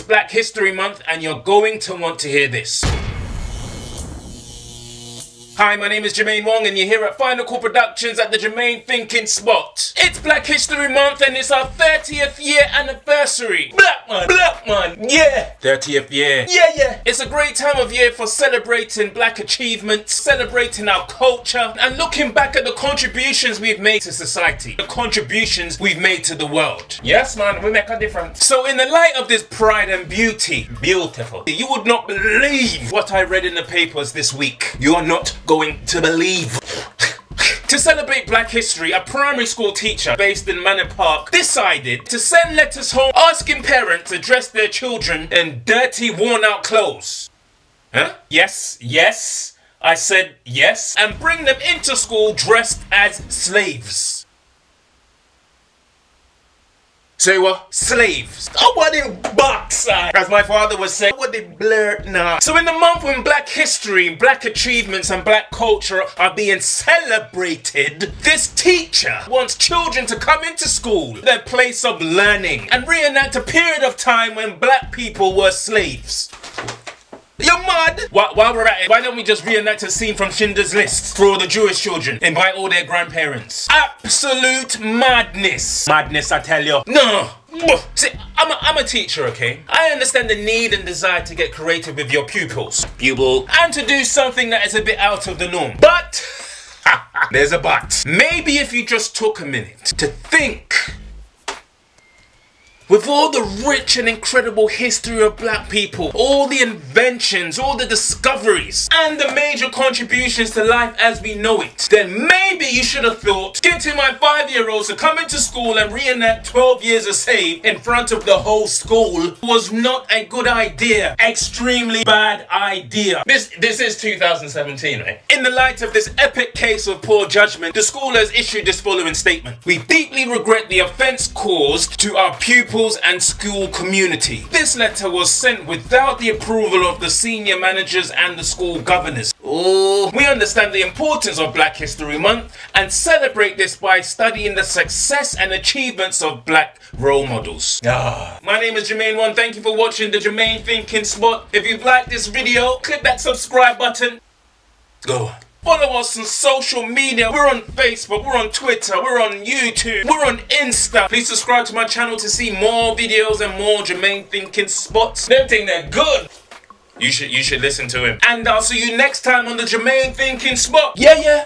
It's Black History Month and you're going to want to hear this. Hi, my name is Jermaine Wong and you're here at Final Call Productions at the Jermaine Thinkin' Spot. It's Black History Month and it's our 30th year anniversary. Black man, yeah. 30th year. Yeah. It's a great time of year for celebrating black achievements, celebrating our culture and looking back at the contributions we've made to society, the contributions we've made to the world. Yes man, we make a difference. So in the light of this pride and beauty, beautiful, you would not believe what I read in the papers this week. You are not going to believe. To celebrate Black history, a primary school teacher based in Manor Park decided to send letters home asking parents to dress their children in dirty, worn-out clothes. Huh? Yes, I said yes, and bring them into school dressed as slaves. Say what? Slaves. Oh, what a box! As my father would say, what a blur now. So in the month when black history, black achievements and black culture are being celebrated, this teacher wants children to come into school, their place of learning, and reenact a period of time when black people were slaves. You're mad! While we're at it, why don't we just reenact a scene from Schindler's List for all the Jewish children? Invite all their grandparents. Absolute madness. Madness, I tell you. No! See, I'm a teacher, okay? I understand the need and desire to get creative with your pupils. And to do something that is a bit out of the norm. But, there's a but. Maybe if you just took a minute to think. With all the rich and incredible history of black people, all the inventions, all the discoveries, and the major contributions to life as we know it, then maybe you should have thought, getting my 5-year-olds to come into school and reenact 12 years a slave in front of the whole school was not a good idea. Extremely bad idea. This is 2017, right? In the light of this epic case of poor judgment, the school has issued this following statement. We deeply regret the offense caused to our pupils and school community. This letter was sent without the approval of the senior managers and the school governors. Oh, we understand the importance of Black History Month and celebrate this by studying the success and achievements of black role models. My name is Jermaine Wong. Thank you for watching the Jermaine Thinkin' Spot. If you've liked this video, click that subscribe button. Go on. Follow us on social media. We're on Facebook, we're on Twitter, we're on YouTube, we're on Insta. Please subscribe to my channel to see more videos and more Jermaine Thinkin' Spots. Them thing, they're good. You should listen to him. And I'll see you next time on the Jermaine Thinkin' Spot. Yeah.